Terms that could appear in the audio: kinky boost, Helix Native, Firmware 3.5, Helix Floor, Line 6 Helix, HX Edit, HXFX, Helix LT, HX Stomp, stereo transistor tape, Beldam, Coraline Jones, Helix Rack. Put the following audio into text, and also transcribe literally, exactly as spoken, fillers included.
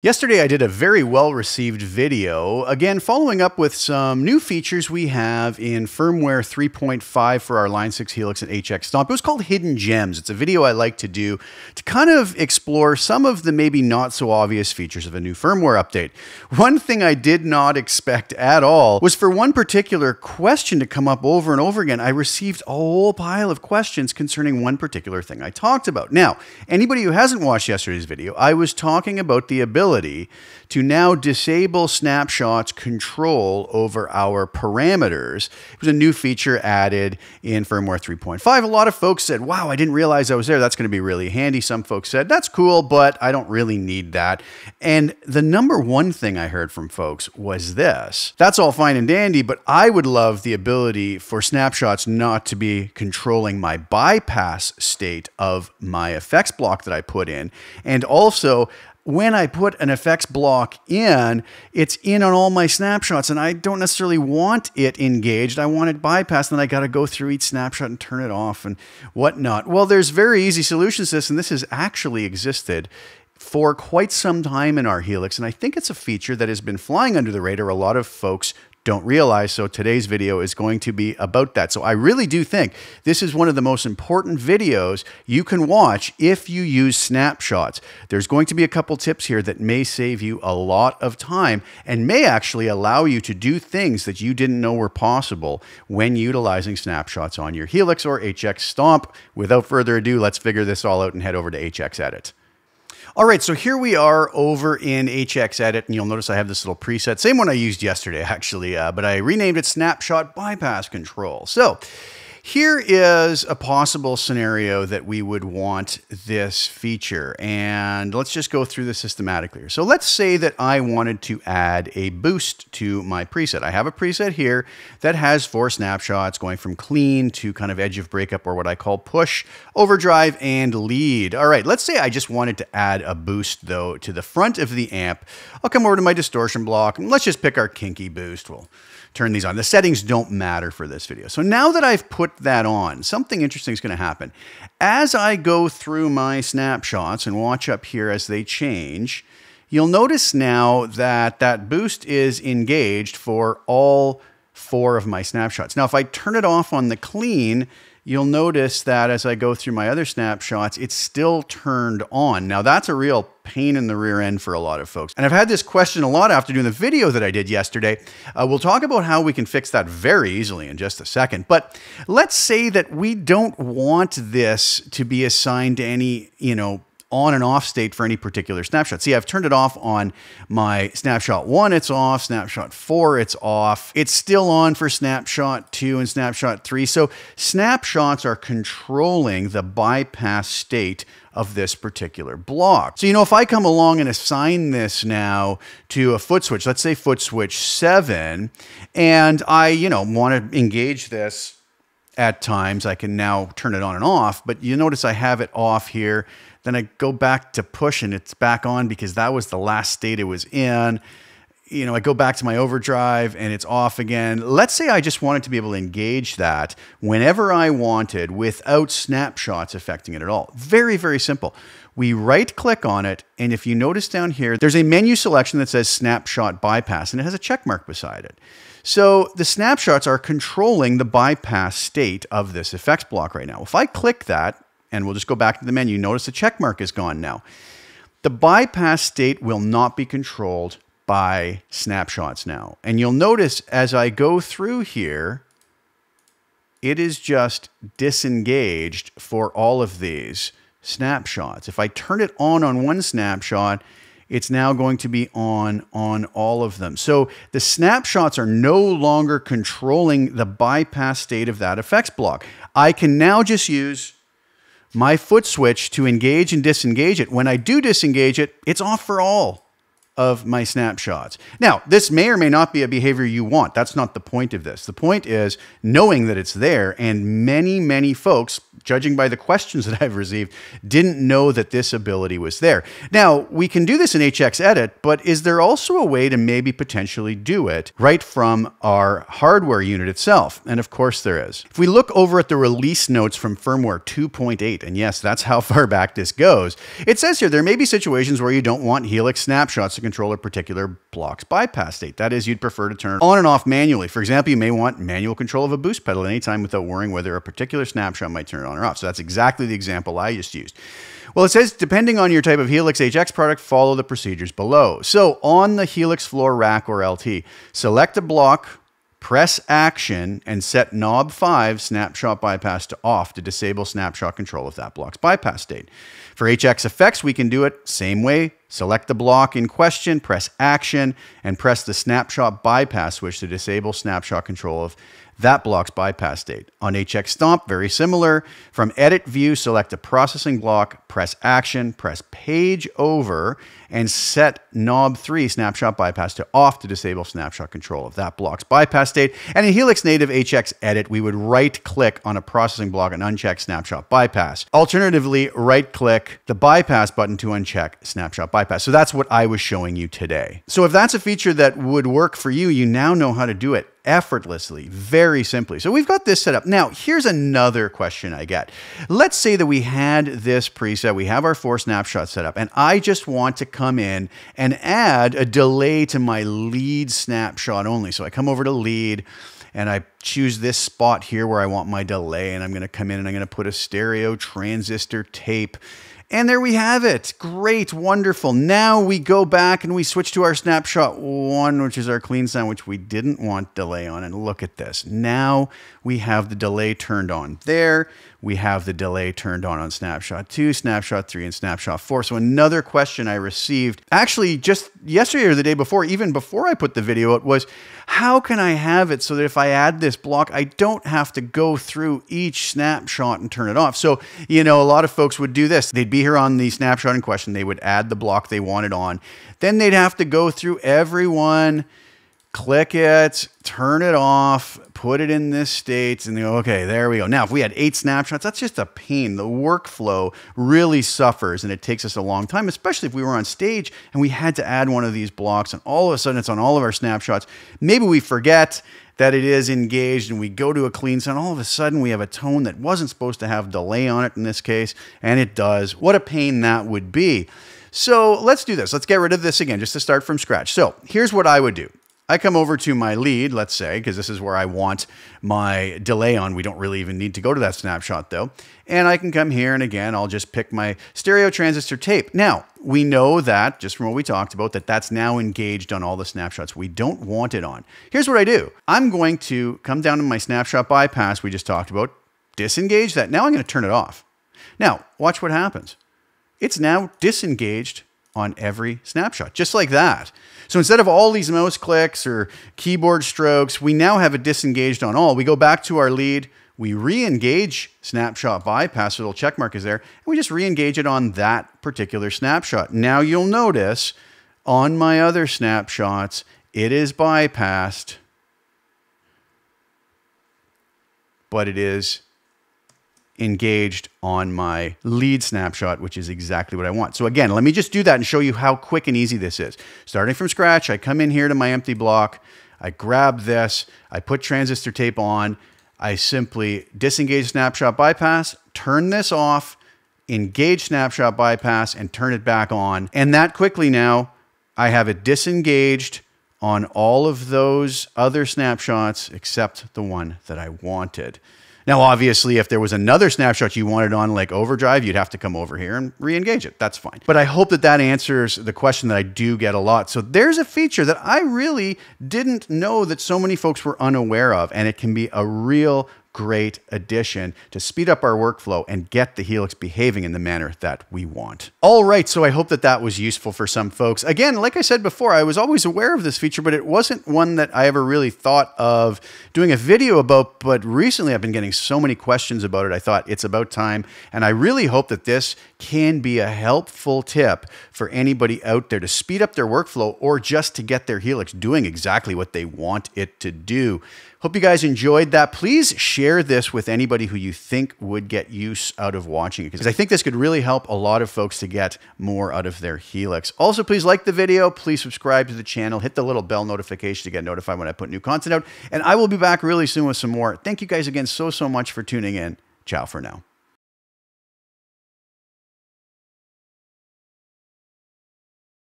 Yesterday I did a very well-received video, again following up with some new features we have in firmware three point five for our Line six Helix and H X Stomp. It was called Hidden Gems. It's a video I like to do to kind of explore some of the maybe not so obvious features of a new firmware update. One thing I did not expect at all was for one particular question to come up over and over again. I received a whole pile of questions concerning one particular thing I talked about. Now, anybody who hasn't watched yesterday's video, I was talking about the ability to now disable snapshots control over our parameters. It was a new feature added in firmware three point five. A lot of folks said, wow, I didn't realize I was there. That's going to be really handy. Some folks said, that's cool, but I don't really need that. And the number one thing I heard from folks was this: that's all fine and dandy, but I would love the ability for snapshots not to be controlling my bypass state of my effects block that I put in. And also, when I put an effects block in, it's in on all my snapshots, and I don't necessarily want it engaged. I want it bypassed, and I got to go through each snapshot and turn it off and whatnot. Well, there's very easy solutions to this, and this has actually existed for quite some time in our Helix, and I think it's a feature that has been flying under the radar. A lot of folks don't realize, so today's video is going to be about that. So I really do think this is one of the most important videos you can watch if you use snapshots. There's going to be a couple tips here that may save you a lot of time and may actually allow you to do things that you didn't know were possible when utilizing snapshots on your Helix or H X Stomp. Without further ado, let's figure this all out and head over to H X Edit. All right, so here we are over in H X Edit, and you'll notice I have this little preset, same one I used yesterday actually, uh, but I renamed it Snapshot Bypass Control. So here is a possible scenario that we would want this feature, and let's just go through this systematically here. So let's say that I wanted to add a boost to my preset. I have a preset here that has four snapshots going from clean to kind of edge of breakup, or what I call push, overdrive, and lead. All right, let's say I just wanted to add a boost though to the front of the amp. I'll come over to my distortion block, and let's just pick our kinky boost. We'll turn these on. The settings don't matter for this video. So now that I've put that on, something interesting is going to happen. As I go through my snapshots and watch up here as they change, you'll notice now that that boost is engaged for all four of my snapshots. Now, if I turn it off on the clean, you'll notice that as I go through my other snapshots, it's still turned on. Now, that's a real pain in the rear end for a lot of folks. And I've had this question a lot after doing the video that I did yesterday. Uh, we'll talk about how we can fix that very easily in just a second. But let's say that we don't want this to be assigned to any, you know, on and off state for any particular snapshot. See, I've turned it off on my snapshot one, it's off, snapshot four, it's off. It's still on for snapshot two and snapshot three. So snapshots are controlling the bypass state of this particular block. So, you know, if I come along and assign this now to a foot switch, let's say foot switch seven, and I, you know, want to engage this at times, I can now turn it on and off, but you notice I have it off here. Then I go back to push and it's back on because that was the last state it was in. You know, I go back to my overdrive and it's off again. Let's say I just wanted to be able to engage that whenever I wanted without snapshots affecting it at all. Very, very simple. We right click on it, and if you notice down here, there's a menu selection that says snapshot bypass, and it has a check mark beside it. So the snapshots are controlling the bypass state of this effects block right now. If I click that, and we'll just go back to the menu, notice the check mark is gone now. The bypass state will not be controlled by snapshots now. And you'll notice as I go through here, it is just disengaged for all of these snapshots. If I turn it on on one snapshot, it's now going to be on on all of them. So the snapshots are no longer controlling the bypass state of that effects block. I can now just use my foot switch to engage and disengage it. When I do disengage it, it's off for all of my snapshots. Now, this may or may not be a behavior you want. That's not the point of this. The point is knowing that it's there, and many, many folks, judging by the questions that I've received, didn't know that this ability was there. Now, we can do this in H X Edit, but is there also a way to maybe potentially do it right from our hardware unit itself? And of course there is. If we look over at the release notes from firmware two point eight, and yes, that's how far back this goes, it says here there may be situations where you don't want Helix snapshots to control a particular block's bypass state. That is, you'd prefer to turn on and off manually. For example, you may want manual control of a boost pedal at any time without worrying whether a particular snapshot might turn it on or off. So that's exactly the example I just used. Well, it says, depending on your type of Helix H X product, follow the procedures below. So on the Helix Floor Rack or L T, select a block, press action, and set knob five snapshot bypass to off to disable snapshot control of that block's bypass state. For H X F X, we can do it same way. Select the block in question, press action, and press the snapshot bypass switch to disable snapshot control of that block's bypass state. On H X Stomp, very similar. From Edit View, select a processing block, press Action, press Page Over, and set knob three snapshot bypass to off to disable snapshot control of that block's bypass state. And in Helix Native H X Edit, we would right-click on a processing block and uncheck snapshot bypass. Alternatively, right-click the bypass button to uncheck snapshot bypass. So that's what I was showing you today. So if that's a feature that would work for you, you now know how to do it effortlessly, very simply. So we've got this set up. Now, here's another question I get. Let's say that we had this preset, we have our four snapshots set up, and I just want to come in and add a delay to my lead snapshot only. So I come over to lead and I choose this spot here where I want my delay, and I'm gonna come in and I'm gonna put a stereo transistor tape. And there we have it. Great, wonderful. Now we go back and we switch to our snapshot one, which is our clean sound, which we didn't want delay on. And look at this. Now we have the delay turned on there. We have the delay turned on on snapshot two, snapshot three, and snapshot four. So another question I received actually just yesterday or the day before, even before I put the video out, was how can I have it so that if I add this block, I don't have to go through each snapshot and turn it off? So, you know, a lot of folks would do this. They'd be here on the snapshot in question, they would add the block they wanted on. Then they'd have to go through everyone, click it, turn it off, put it in this state, and they go, okay, there we go. Now, if we had eight snapshots, that's just a pain. The workflow really suffers, and it takes us a long time, especially if we were on stage and we had to add one of these blocks, and all of a sudden it's on all of our snapshots. Maybe we forget that it is engaged and we go to a clean sound, all of a sudden we have a tone that wasn't supposed to have delay on it in this case, and it does. What a pain that would be. So let's do this. Let's get rid of this again, just to start from scratch. So here's what I would do. I come over to my lead, let's say, because this is where I want my delay on. We don't really even need to go to that snapshot though. And I can come here, and again, I'll just pick my stereo transistor tape. Now, we know that, just from what we talked about, that that's now engaged on all the snapshots we don't want it on. Here's what I do. I'm going to come down to my snapshot bypass we just talked about, disengage that. Now I'm gonna turn it off. Now, watch what happens. It's now disengaged on every snapshot, just like that. So instead of all these mouse clicks or keyboard strokes, we now have it disengaged on all. We go back to our lead, we re-engage snapshot bypass, so the little check mark is there, and we just re-engage it on that particular snapshot. Now you'll notice on my other snapshots, it is bypassed, but it is engaged on my lead snapshot, which is exactly what I want. So again, let me just do that and show you how quick and easy this is. Starting from scratch, I come in here to my empty block, I grab this, I put transistor tape on, I simply disengage snapshot bypass, turn this off, engage snapshot bypass, and turn it back on. And that quickly now, I have it disengaged on all of those other snapshots except the one that I wanted. Now, obviously, if there was another snapshot you wanted on, like overdrive, you'd have to come over here and re-engage it. That's fine. But I hope that that answers the question that I do get a lot. So there's a feature that I really didn't know that so many folks were unaware of, and it can be a real great addition to speed up our workflow and get the Helix behaving in the manner that we want. All right, so I hope that that was useful for some folks. Again, like I said before, I was always aware of this feature, but it wasn't one that I ever really thought of doing a video about, but recently I've been getting so many questions about it, I thought it's about time, and I really hope that this can be a helpful tip for anybody out there to speed up their workflow or just to get their Helix doing exactly what they want it to do. Hope you guys enjoyed that. Please share this with anybody who you think would get use out of watching it, because I think this could really help a lot of folks to get more out of their Helix. Also, please like the video. Please subscribe to the channel. Hit the little bell notification to get notified when I put new content out. And I will be back really soon with some more. Thank you guys again so, so much for tuning in. Ciao for now.